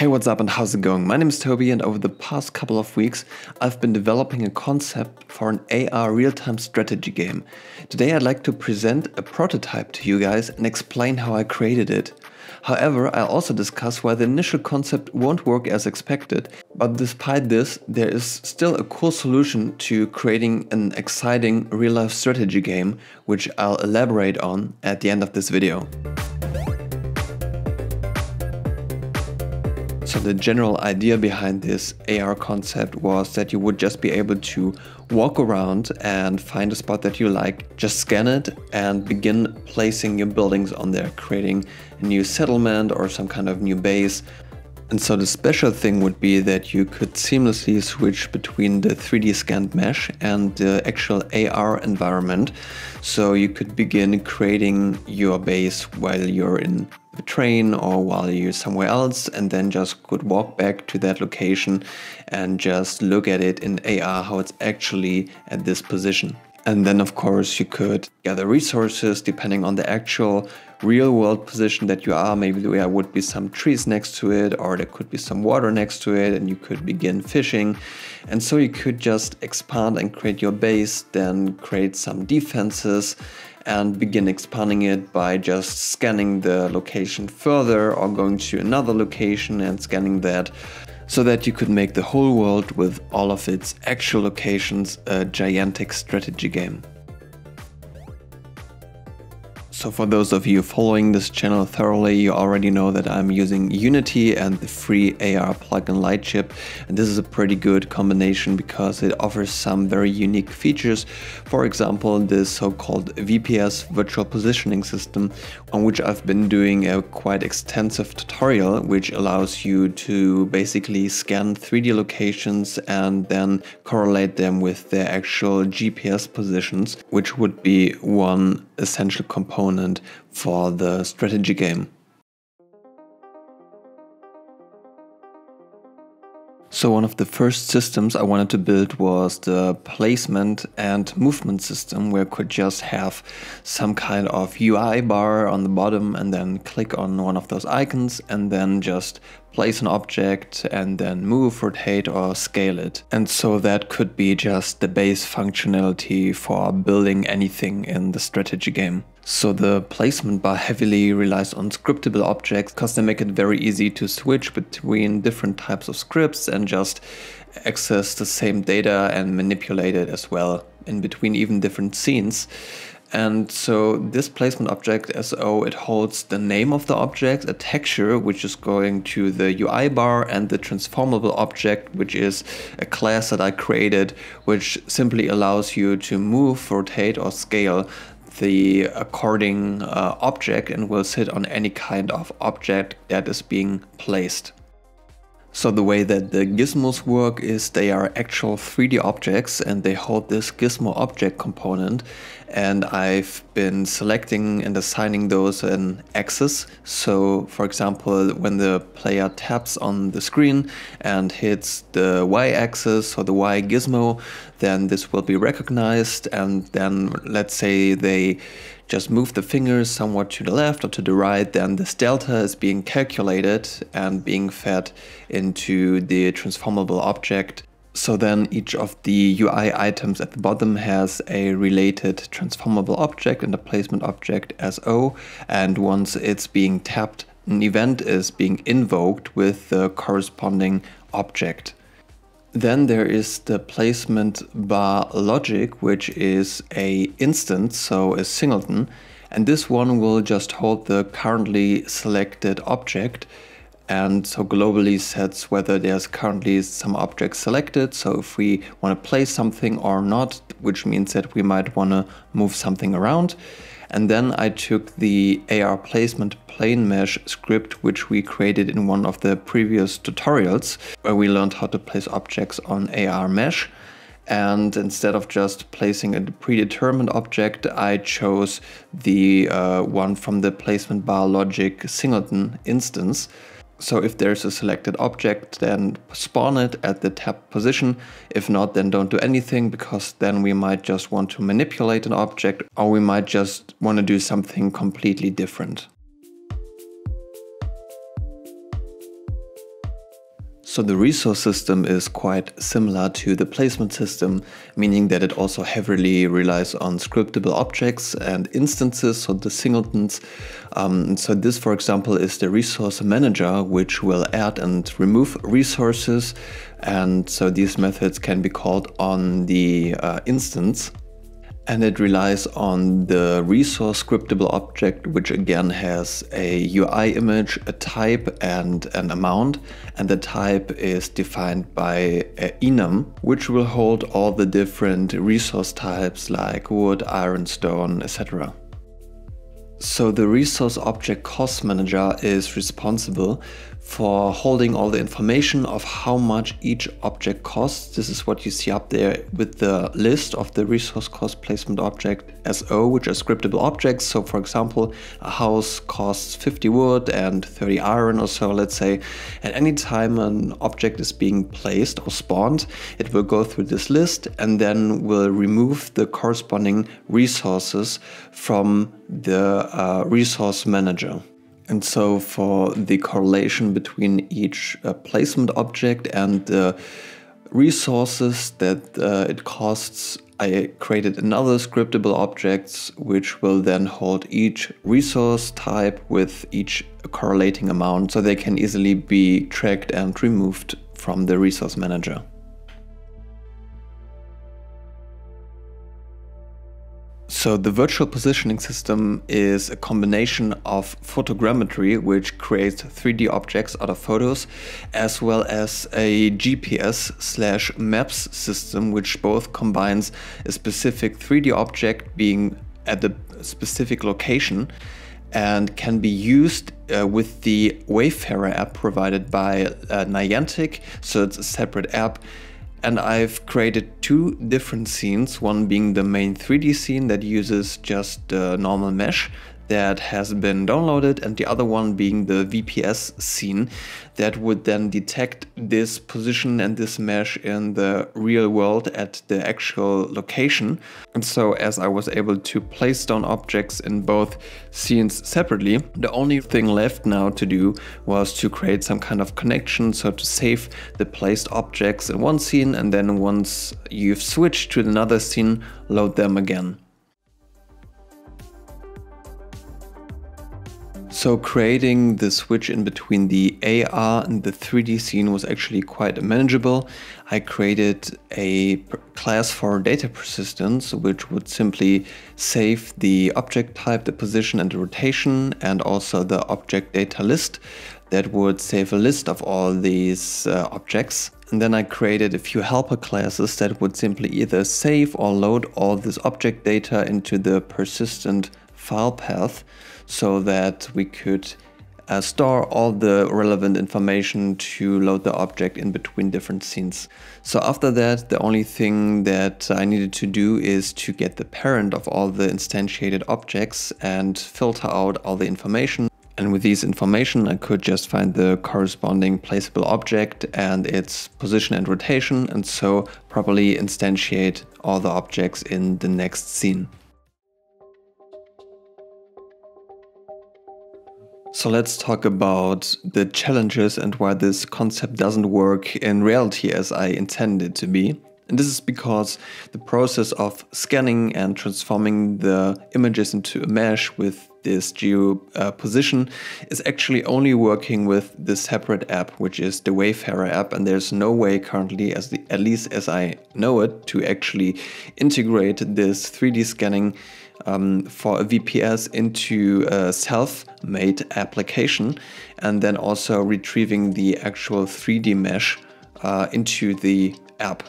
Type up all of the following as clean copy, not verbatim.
Hey, what's up and how's it going? My name is Toby and over the past couple of weeks I've been developing a concept for an AR real-time strategy game. Today I'd like to present a prototype to you guys and explain how I created it. However, I'll also discuss why the initial concept won't work as expected. But despite this, there is still a cool solution to creating an exciting real-life strategy game, which I'll elaborate on at the end of this video. So the general idea behind this AR concept was that you would just be able to walk around and find a spot that you like, just scan it and begin placing your buildings on there, creating a new settlement or some kind of new base. And so the special thing would be that you could seamlessly switch between the 3D scanned mesh and the actual AR environment. So you could begin creating your base while you're in the train or while you're somewhere else, and then just could walk back to that location and just look at it in AR, how it's actually at this position. And then of course you could gather resources depending on the actual real world position that you are. Maybe there would be some trees next to it, or there could be some water next to it, and you could begin fishing. And so you could just expand and create your base, then create some defenses and begin expanding it by just scanning the location further or going to another location and scanning that, so that you could make the whole world with all of its actual locations a gigantic strategy game. So for those of you following this channel thoroughly, you already know that I'm using Unity and the free AR plugin Lightship. And this is a pretty good combination because it offers some very unique features. For example, this so-called VPS virtual positioning system, on which I've been doing a quite extensive tutorial, which allows you to basically scan 3D locations and then correlate them with their actual GPS positions, which would be one essential component for the strategy game. So one of the first systems I wanted to build was the placement and movement system, where I could just have some kind of UI bar on the bottom and then click on one of those icons and then just place an object and then move, rotate or scale it. And so that could be just the base functionality for building anything in the strategy game. So the placement bar heavily relies on scriptable objects because they make it very easy to switch between different types of scripts and just access the same data and manipulate it as well in between even different scenes. And so this placement object SO, it holds the name of the object, a texture, which is going to the UI bar, and the transformable object, which is a class that I created, which simply allows you to move, rotate or scale the according object and will sit on any kind of object that is being placed. So the way that the gizmos work is they are actual 3D objects and they hold this gizmo object component, and I've been selecting and assigning those an axis. So for example, when the player taps on the screen and hits the Y axis or the Y gizmo, then this will be recognized, and then let's say they just move the fingers somewhat to the left or to the right, then this delta is being calculated and being fed into the transformable object. So then each of the UI items at the bottom has a related transformable object and a placement object SO, and once it's being tapped, an event is being invoked with the corresponding object. Then there is the placement bar logic, which is a instance, so a singleton, and this one will just hold the currently selected object and so globally sets whether there's currently some object selected, so if we want to place something or not, which means that we might want to move something around. And then I took the AR placement plane mesh script, which we created in one of the previous tutorials, where we learned how to place objects on AR mesh. And instead of just placing a predetermined object, I chose the one from the placement bar logic singleton instance. So if there's a selected object, then spawn it at the tapped position. If not, then don't do anything, because then we might just want to manipulate an object, or we might just want to do something completely different. So the resource system is quite similar to the placement system, meaning that it also heavily relies on scriptable objects and instances, so the singletons. So this, for example, is the resource manager, which will add and remove resources. And so these methods can be called on the instance. And it relies on the resource scriptable object, which again has a UI image, a type and an amount. And the type is defined by enum, which will hold all the different resource types like wood, iron, stone, etc. So the resource object cost manager is responsible for holding all the information of how much each object costs. This is what you see up there with the list of the resource cost placement object SO, which are scriptable objects. So for example, a house costs 50 wood and 30 iron or so, let's say. And any time an object is being placed or spawned, it will go through this list and then will remove the corresponding resources from the resource manager. And so for the correlation between each placement object and the resources that it costs, I created another scriptable object, which will then hold each resource type with each correlating amount, so they can easily be tracked and removed from the resource manager. So the virtual positioning system is a combination of photogrammetry, which creates 3D objects out of photos, as well as a GPS/maps system, which both combines a specific 3D object being at the specific location and can be used with the Wayfarer app provided by Niantic. So it's a separate app. And I've created two different scenes, one being the main 3D scene that uses just the normal mesh that has been downloaded, and the other one being the VPS scene that would then detect this position and this mesh in the real world at the actual location. And so as I was able to place down objects in both scenes separately, the only thing left now to do was to create some kind of connection. So to save the placed objects in one scene, and then once you've switched to another scene, load them again. So creating the switch in between the AR and the 3D scene was actually quite manageable. I created a class for data persistence, which would simply save the object type, the position and the rotation, and also the object data list that would save a list of all these objects. And then I created a few helper classes that would simply either save or load all this object data into the persistent file path, so that we could store all the relevant information to load the object in between different scenes. So after that, the only thing that I needed to do is to get the parent of all the instantiated objects and filter out all the information. And with these information, I could just find the corresponding placeable object and its position and rotation, and so properly instantiate all the objects in the next scene. So let's talk about the challenges and why this concept doesn't work in reality as I intended it to be. And this is because the process of scanning and transforming the images into a mesh with this geo position is actually only working with the separate app, which is the Wayfarer app, and there's no way currently, at least as I know it, to actually integrate this 3D scanning for a VPS into a self-made application, and then also retrieving the actual 3D mesh into the app.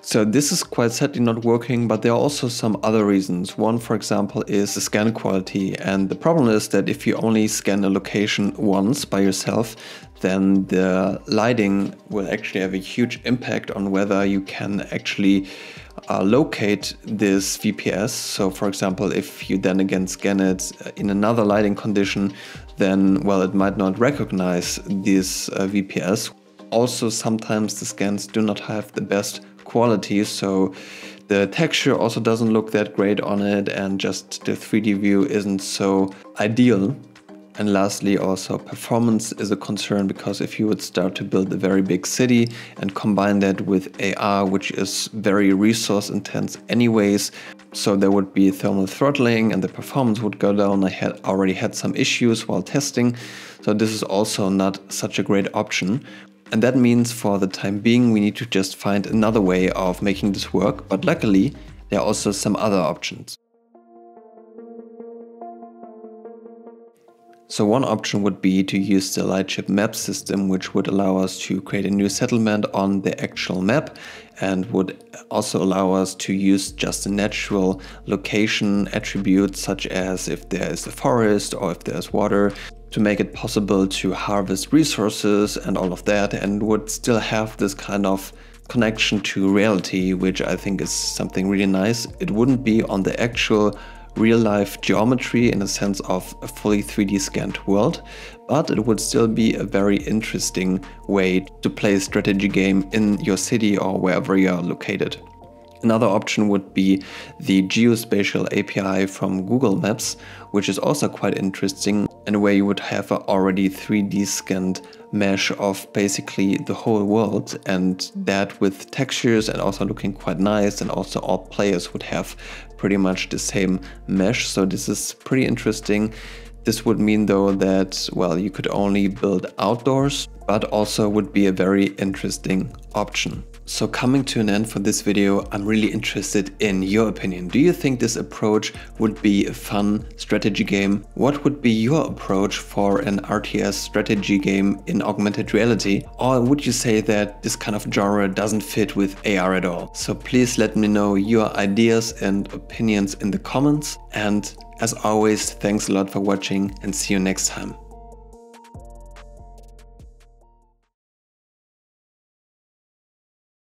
So this is quite sadly not working, but there are also some other reasons. One, for example, is the scan quality. And the problem is that if you only scan a location once by yourself, then the lighting will actually have a huge impact on whether you can actually locate this VPS. So for example, if you then again scan it in another lighting condition, then well, it might not recognize this VPS. Also, sometimes the scans do not have the best quality, so the texture also doesn't look that great on it, and just the 3D view isn't so ideal. And lastly, also performance is a concern, because if you would start to build a very big city and combine that with AR, which is very resource intense anyways, so there would be thermal throttling and the performance would go down. I had already had some issues while testing, so this is also not such a great option. And that means for the time being, we need to just find another way of making this work, but luckily there are also some other options. So one option would be to use the Lightship map system, which would allow us to create a new settlement on the actual map and would also allow us to use just the natural location attributes, such as if there is a forest or if there's water, to make it possible to harvest resources and all of that, and would still have this kind of connection to reality, which I think is something really nice. It wouldn't be on the actual real-life geometry in a sense of a fully 3D scanned world, but it would still be a very interesting way to play a strategy game in your city or wherever you are located. Another option would be the geospatial API from Google Maps, which is also quite interesting, and where you would have an already 3D scanned mesh of basically the whole world, and that with textures and also looking quite nice, and also all players would have pretty much the same mesh, so this is pretty interesting. This would mean though that, well, you could only build outdoors, but also would be a very interesting option. So coming to an end for this video, I'm really interested in your opinion. Do you think this approach would be a fun strategy game? What would be your approach for an RTS strategy game in augmented reality? Or would you say that this kind of genre doesn't fit with AR at all? So please let me know your ideas and opinions in the comments. And as always, thanks a lot for watching and see you next time.